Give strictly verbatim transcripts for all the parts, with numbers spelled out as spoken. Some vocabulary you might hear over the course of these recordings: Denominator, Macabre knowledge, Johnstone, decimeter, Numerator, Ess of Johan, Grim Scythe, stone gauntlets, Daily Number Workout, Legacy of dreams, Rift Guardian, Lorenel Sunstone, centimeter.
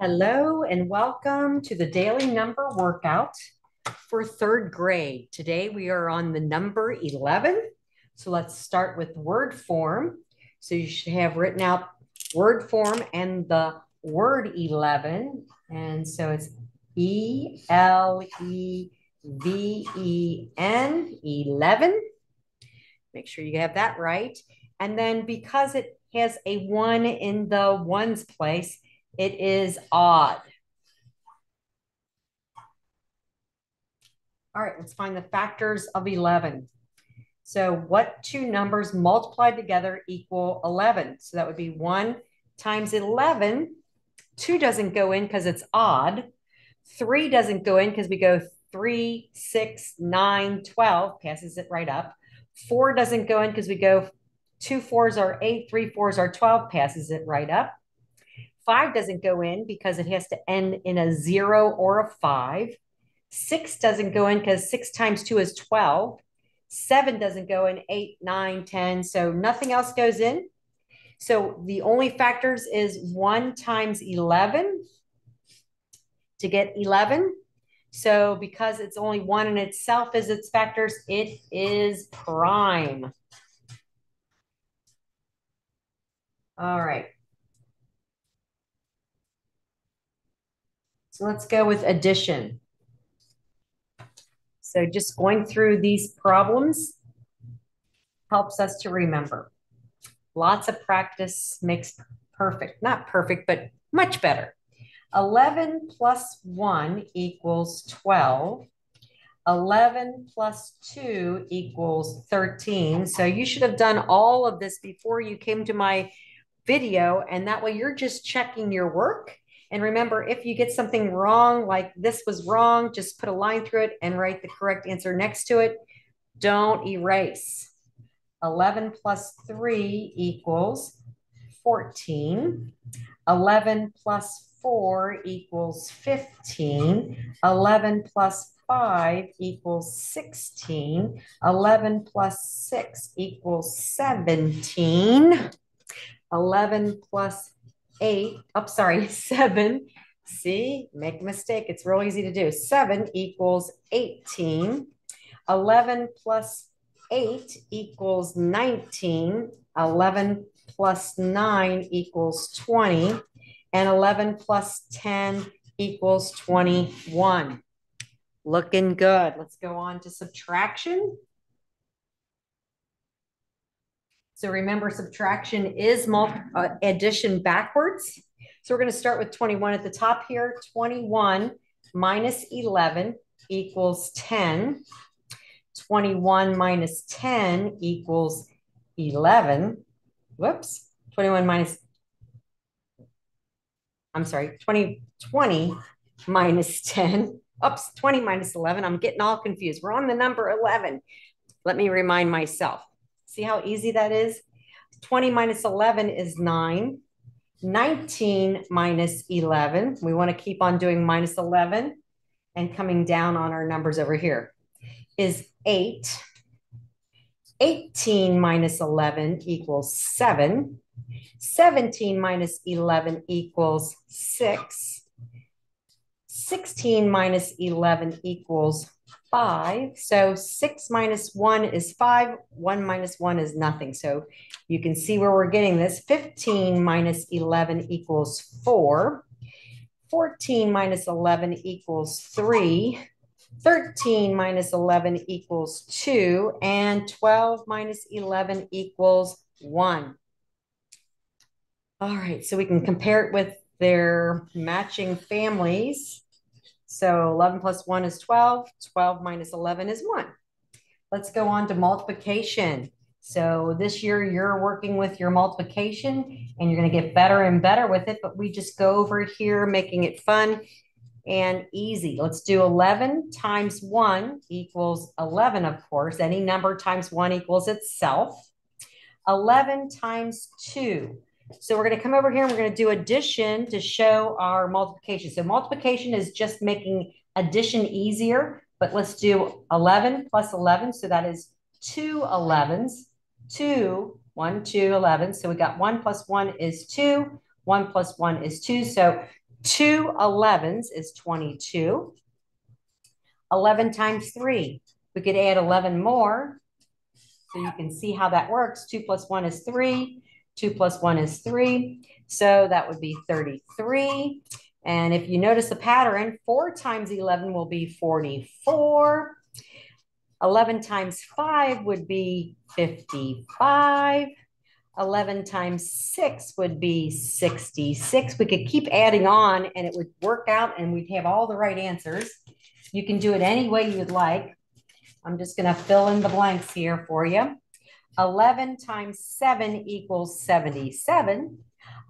Hello and welcome to the Daily Number Workout for third grade. Today we are on the number eleven. So let's start with word form. So you should have written out word form and the word eleven. And so it's E L E V E N, eleven. Make sure you have that right. And then because it has a one in the ones place, it is odd. All right, let's find the factors of eleven. So what two numbers multiplied together equal eleven? So that would be one times eleven. Two doesn't go in because it's odd. Three doesn't go in because we go three, six, nine, twelve, passes it right up. Four doesn't go in because we go two fours are eight, three fours are twelve, passes it right up. Five doesn't go in because it has to end in a zero or a five. Six doesn't go in because six times two is twelve. Seven doesn't go in, eight, nine, ten. So nothing else goes in. So the only factors is one times eleven to get eleven. So because it's only one in itself as its factors, it is prime. All right. So let's go with addition. So just going through these problems helps us to remember. Lots of practice makes perfect. Not perfect, but much better. eleven plus one equals twelve. eleven plus two equals thirteen. So you should have done all of this before you came to my video, and that way you're just checking your work. And remember, if you get something wrong, like this was wrong, just put a line through it and write the correct answer next to it. Don't erase. eleven plus three equals fourteen. eleven plus four equals fifteen. eleven plus five equals sixteen. eleven plus six equals seventeen. eleven plus eight, I'm oh, sorry, seven, see, make a mistake, it's real easy to do. seven equals eighteen, eleven plus eight equals nineteen, eleven plus nine equals twenty, and eleven plus ten equals twenty-one. Looking good. Let's go on to subtraction. So remember, subtraction is multi uh, addition backwards. So we're going to start with twenty-one at the top here. twenty-one minus eleven equals ten. twenty-one minus ten equals eleven. Whoops. twenty-one minus, I'm sorry, twenty, twenty minus ten. Oops, twenty minus eleven. I'm getting all confused. We're on the number eleven. Let me remind myself. See how easy that is? twenty minus eleven is nine. nineteen minus eleven. We want to keep on doing minus eleven and coming down on our numbers over here is eight. eighteen minus eleven equals seven. seventeen minus eleven equals six. sixteen minus eleven equals five. So six minus one is five. one minus one is nothing. So you can see where we're getting this. fifteen minus eleven equals four. fourteen minus eleven equals three. thirteen minus eleven equals two. And twelve minus eleven equals one. All right, so we can compare it with their matching families. So eleven plus one is twelve, twelve minus eleven is one. Let's go on to multiplication. So this year you're working with your multiplication and you're going to get better and better with it, but we just go over it here, making it fun and easy. Let's do eleven times one equals eleven, of course. Any number times one equals itself. eleven times two. So we're going to come over here and we're going to do addition to show our multiplication. So multiplication is just making addition easier, but let's do eleven plus eleven. So that is two elevens, two, one, two, eleven. So we got one plus one is two, one plus one is two. So Two elevens is twenty-two. eleven times three, we could add eleven more. So you can see how that works. Two plus one is three. Two plus one is three. So that would be thirty-three. And if you notice the pattern, four times eleven will be forty-four. eleven times five would be fifty-five. eleven times six would be sixty-six. We could keep adding on and it would work out and we'd have all the right answers. You can do it any way you'd like. I'm just gonna fill in the blanks here for you. eleven times seven equals seventy-seven.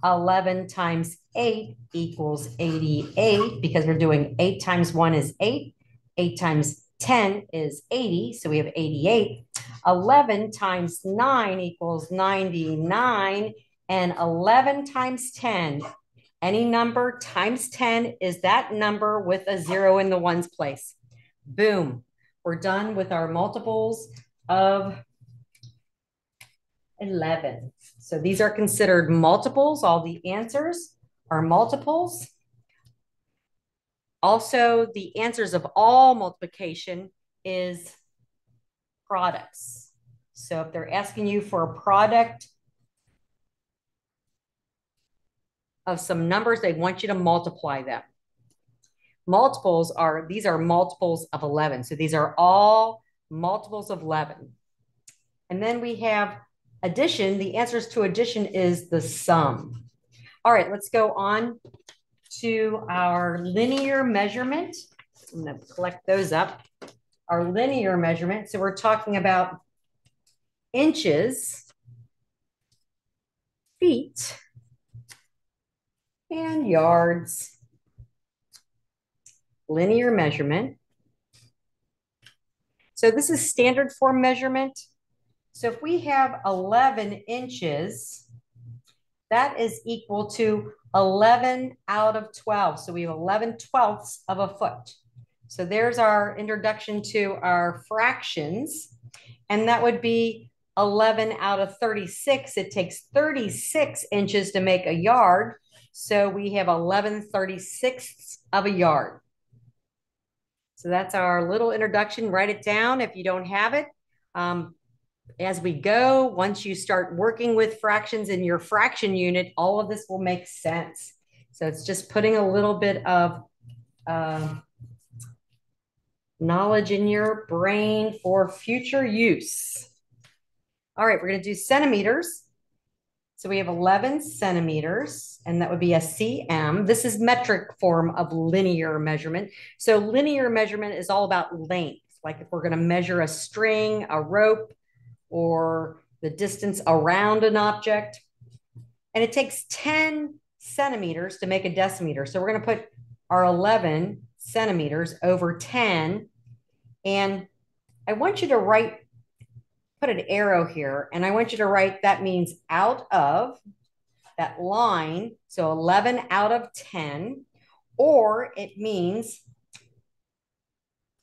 eleven times eight equals eighty-eight because we're doing eight times one is eight. eight times ten is eighty, so we have eighty-eight. eleven times nine equals ninety-nine, and eleven times ten, any number times ten is that number with a zero in the ones place. Boom. We're done with our multiples of eleven. So these are considered multiples. All the answers are multiples. Also, the answers of all multiplication is products. So if they're asking you for a product of some numbers, they want you to multiply them. Multiples are, these are multiples of eleven. So these are all multiples of eleven. And then we have addition. The answers to addition is the sum. All right, let's go on to our linear measurement. I'm gonna collect those up. Our linear measurement. So we're talking about inches, feet, and yards. Linear measurement. So this is standard form measurement. So if we have eleven inches, that is equal to eleven out of twelve. So we have eleven twelfths of a foot. So there's our introduction to our fractions. And that would be eleven out of thirty-six. It takes thirty-six inches to make a yard. So we have eleven thirty-sixths of a yard. So that's our little introduction. Write it down if you don't have it. Um, As we go, once you start working with fractions in your fraction unit, all of this will make sense. So it's just putting a little bit of uh, knowledge in your brain for future use. All right, we're going to do centimeters. So we have eleven centimeters, and that would be a cm. This is metric form of linear measurement. So linear measurement is all about length. Like if we're going to measure a string, a rope, or the distance around an object. And it takes ten centimeters to make a decimeter. So we're gonna put our eleven centimeters over ten. And I want you to write, put an arrow here, and I want you to write, that means out of that line. So eleven out of ten, or it means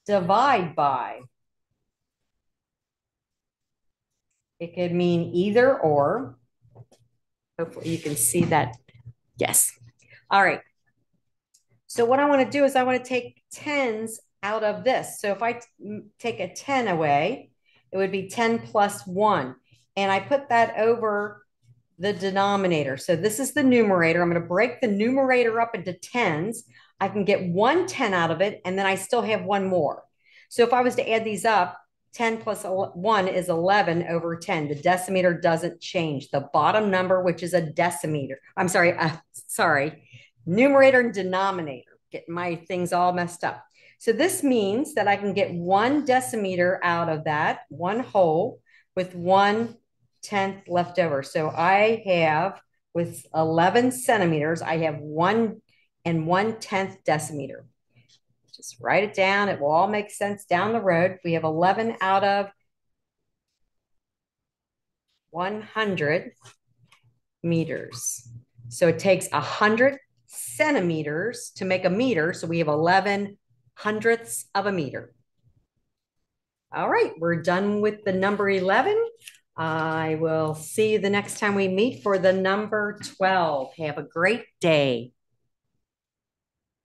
divide by. It could mean either or. Hopefully you can see that. Yes. All right. So what I want to do is I want to take tens out of this. So if I take a ten away, it would be ten plus one. And I put that over the denominator. So this is the numerator. I'm going to break the numerator up into tens. I can get one ten out of it, and then I still have one more. So if I was to add these up, ten plus one is eleven over ten. The decimeter doesn't change. The bottom number, which is a decimeter. I'm sorry, uh, sorry. Numerator and denominator. Getting my things all messed up. So this means that I can get one decimeter out of that, one whole, with one tenth left over. So I have, with eleven centimeters, I have one and one tenth decimeter. Just write it down. It will all make sense down the road. We have eleven out of one hundred meters. So it takes one hundred centimeters to make a meter. So we have eleven hundredths of a meter. All right, we're done with the number eleven. I will see you the next time we meet for the number twelve. Have a great day.